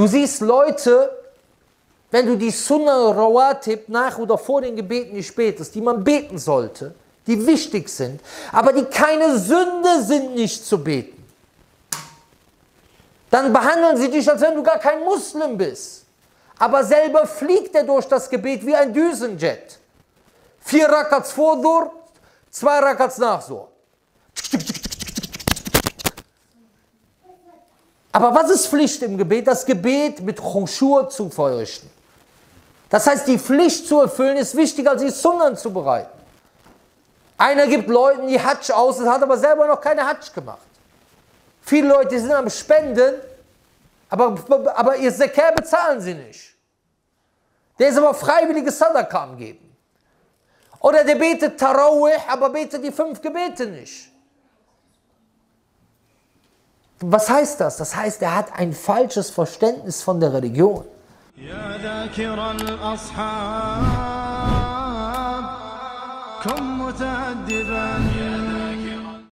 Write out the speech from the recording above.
Du siehst Leute, wenn du die Sunnah Rawatib nach oder vor den Gebeten nicht betest, die man beten sollte, die wichtig sind, aber die keine Sünde sind, nicht zu beten, dann behandeln sie dich, als wenn du gar kein Muslim bist. Aber selber fliegt er durch das Gebet wie ein Düsenjet. 4 Rakats vor Dhur, 2 Rakats nach Dhur. Aber was ist Pflicht im Gebet? Das Gebet mit Choschur zu verrichten. Das heißt, die Pflicht zu erfüllen ist wichtiger, als die Sunnah zu bereiten. Einer gibt Leuten die Hatsch aus, hat aber selber noch keine Hatsch gemacht. Viele Leute sind am Spenden, aber ihr Zekat bezahlen sie nicht. Der ist aber freiwilliges Sadakam geben. Oder der betet Tarawih, aber betet die 5 Gebete nicht. Was heißt das? Das heißt, er hat ein falsches Verständnis von der Religion. كن متأدبا